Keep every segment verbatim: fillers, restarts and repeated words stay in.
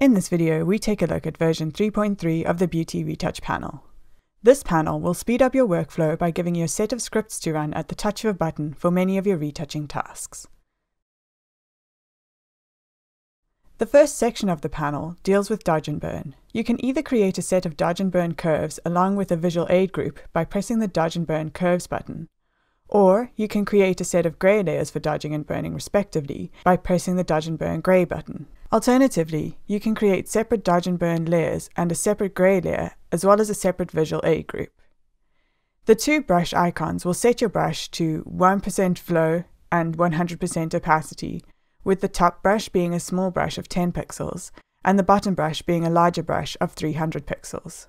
In this video, we take a look at version three point three of the Beauty Retouch panel. This panel will speed up your workflow by giving you a set of scripts to run at the touch of a button for many of your retouching tasks. The first section of the panel deals with Dodge and Burn. You can either create a set of Dodge and Burn curves along with a visual aid group by pressing the Dodge and Burn Curves button, or you can create a set of grey layers for dodging and burning respectively by pressing the Dodge and Burn Gray button. Alternatively, you can create separate Dodge and Burn layers and a separate grey layer as well as a separate visual aid group. The two brush icons will set your brush to one percent flow and one hundred percent opacity, with the top brush being a small brush of ten pixels and the bottom brush being a larger brush of three hundred pixels.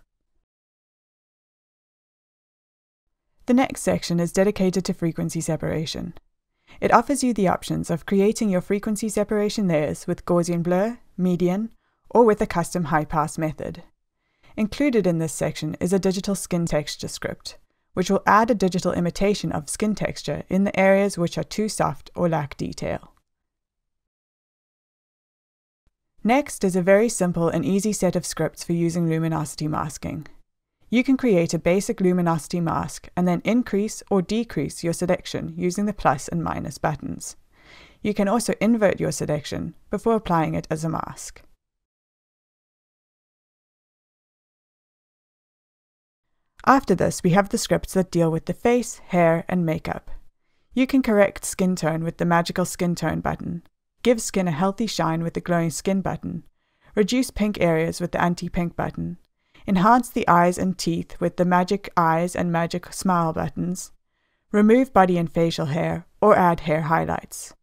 The next section is dedicated to frequency separation. It offers you the options of creating your frequency separation layers with Gaussian Blur, Median, or with a custom high-pass method. Included in this section is a digital skin texture script, which will add a digital imitation of skin texture in the areas which are too soft or lack detail. Next is a very simple and easy set of scripts for using luminosity masking. You can create a basic luminosity mask and then increase or decrease your selection using the plus and minus buttons. You can also invert your selection before applying it as a mask. After this, we have the scripts that deal with the face, hair, and makeup. You can correct skin tone with the magical skin tone button, give skin a healthy shine with the glowing skin button, reduce pink areas with the anti-pink button, enhance the eyes and teeth with the magic eyes and magic smile buttons, remove body and facial hair, or add hair highlights.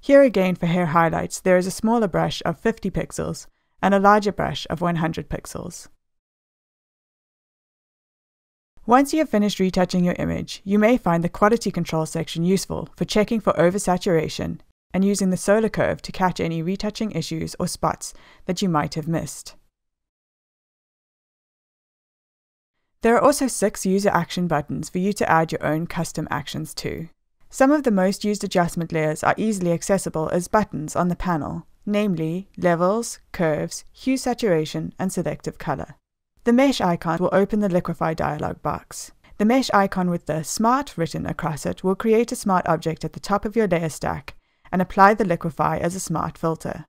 Here again for hair highlights, there is a smaller brush of fifty pixels and a larger brush of one hundred pixels. Once you have finished retouching your image, you may find the quality control section useful for checking for oversaturation and using the solar curve to catch any retouching issues or spots that you might have missed. There are also six user action buttons for you to add your own custom actions to. Some of the most used adjustment layers are easily accessible as buttons on the panel, namely levels, curves, hue saturation, and selective color. The mesh icon will open the liquify dialog box. The mesh icon with the smart written across it will create a smart object at the top of your layer stack and apply the liquify as a smart filter.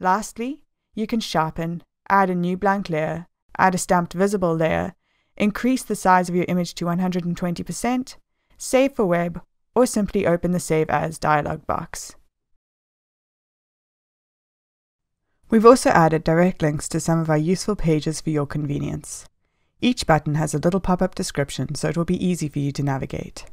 Lastly, you can sharpen, add a new blank layer, add a stamped visible layer, increase the size of your image to one hundred twenty percent, save for web, or simply open the Save As dialog box. We've also added direct links to some of our useful pages for your convenience. Each button has a little pop-up description, so it will be easy for you to navigate.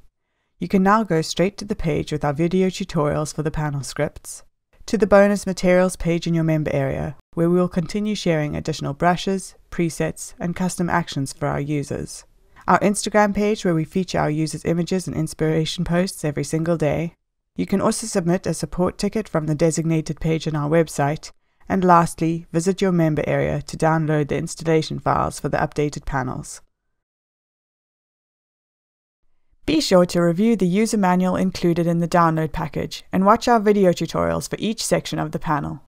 You can now go straight to the page with our video tutorials for the panel scripts, to the bonus materials page in your member area, where we will continue sharing additional brushes, presets, and custom actions for our users. Our Instagram page, where we feature our users' images and inspiration posts every single day. You can also submit a support ticket from the designated page on our website. And lastly, visit your member area to download the installation files for the updated panels. Be sure to review the user manual included in the download package and watch our video tutorials for each section of the panel.